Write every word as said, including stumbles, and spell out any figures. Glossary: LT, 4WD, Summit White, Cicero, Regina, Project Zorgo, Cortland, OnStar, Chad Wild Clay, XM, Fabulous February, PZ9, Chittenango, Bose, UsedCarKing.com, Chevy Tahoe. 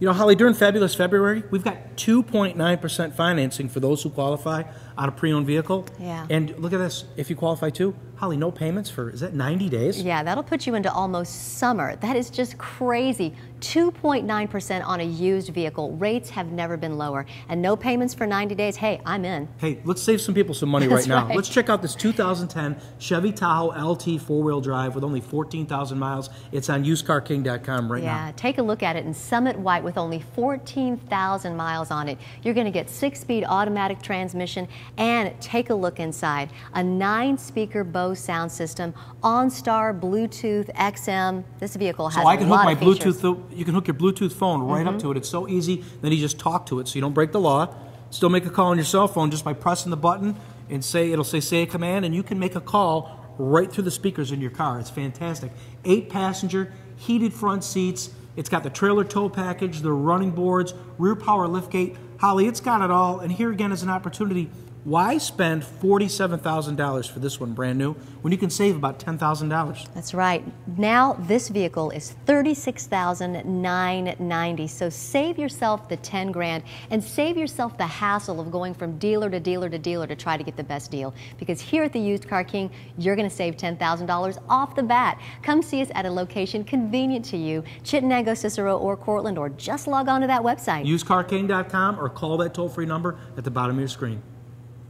You know, Holly, during Fabulous February, we've got two point nine percent financing for those who qualify on a pre-owned vehicle. Yeah. And look at this. If you qualify too, Holly, no payments for, is that ninety days? Yeah, that'll put you into almost summer. That is just crazy. two point nine percent on a used vehicle. Rates have never been lower. And no payments for ninety days. Hey, I'm in. Hey, let's save some people some money right now. Right. Let's check out this two thousand ten Chevy Tahoe L T four-wheel drive with only fourteen thousand miles. It's on used car king dot com right yeah, now. Yeah, take a look at it in Summit White with only fourteen thousand miles on it. You're going to get six-speed automatic transmission, and take a look inside. A nine-speaker Bose sound system, OnStar, Bluetooth, X M. This vehicle has so I can a hook lot my of Bluetooth. You can hook your Bluetooth phone right mm-hmm. up to it. It's so easy. Then you just talk to it, so you don't break the law. Still make a call on your cell phone just by pressing the button, and say it'll say say a command, and you can make a call right through the speakers in your car. It's fantastic. eight passenger, heated front seats. It's got the trailer tow package, the running boards, rear power liftgate. Holly, it's got it all. And here again is an opportunity. Why spend forty-seven thousand dollars for this one brand new when you can save about ten thousand dollars? That's right. Now this vehicle is thirty-six thousand nine hundred ninety dollars. So save yourself the ten grand and save yourself the hassle of going from dealer to dealer to dealer to try to get the best deal. Because here at the Used Car King, you're going to save ten thousand dollars off the bat. Come see us at a location convenient to you, Chittenango, Cicero, or Cortland, or just log on to that website. used car king dot com or call that toll-free number at the bottom of your screen.